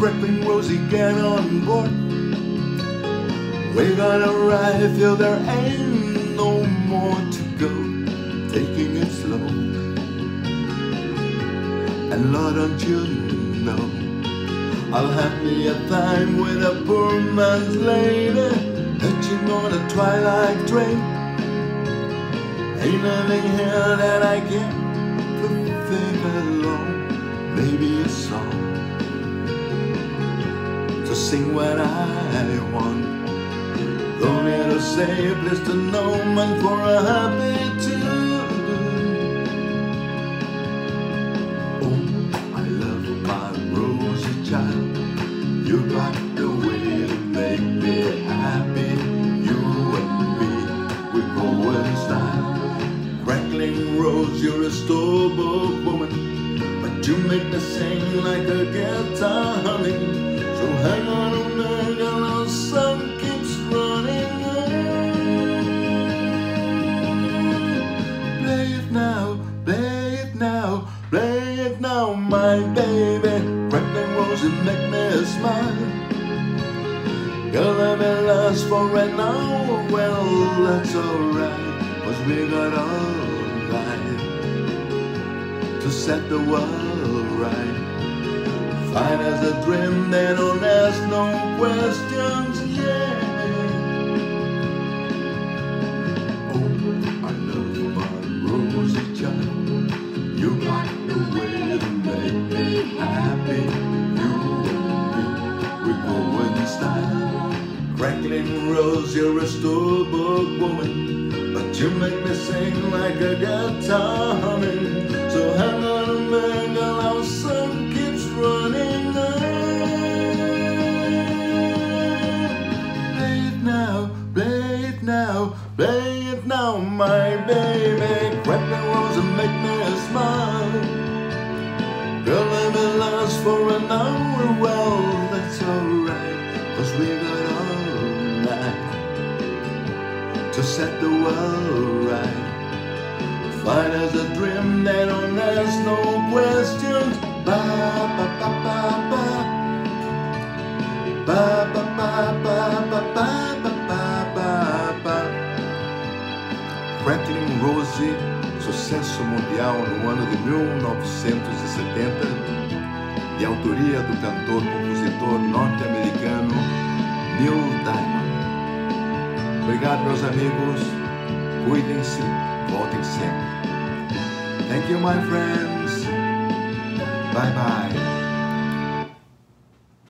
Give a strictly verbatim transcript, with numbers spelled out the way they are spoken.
Cracklin' Rosie, get on board. We're gonna ride till there ain't no more to go, taking it slow. And Lord, don't you know, I'll have me a time with a poor man's lady, hitching on a twilight train. Ain't nothing here that I can't perfect alone. Maybe a song to sing what I want. Don't need to say, please to no man for a happy tune. Oh, I love my Rosie child. You got the way to make me happy. You and me, we go in style. Cracklin' Rosie, you're a stalwart woman, but you make me sing like a guitar humming. So hang on a minute, I'll sing. Play it now, my baby. Cracklin' Rosie, make me smile. Girl, I'm at loss for right now. Well, that's alright, 'cause we got all night to set the world right. Fine as a dream, they don't ask no questions, yeah. Oh, I love my Rosie child. You got the way to make me happy. You and me, we go in style. Cracklin' Rosie, you're a stalwart woman, but you make me sing like a guitar humming. So hang on a minute, girl, our sun keeps running out. Play it now, play it now, play it now, my baby. Cracklin' Rosie, make me smile. Girl, I'm at loss for an hour. Well, that's alright, 'cause we got all night to set the world right. Fine as a dream, they don't ask no questions. Ba ba ba ba ba ba ba ba ba ba ba ba ba. Cracklin' Rosie, sucesso mundial no ano de mil novecentos e setenta, de autoria do cantor-compositor norte-americano Neil Diamond. Obrigado, meus amigos. Cuidem-se, voltem sempre. Thank you, my friends. Bye-bye.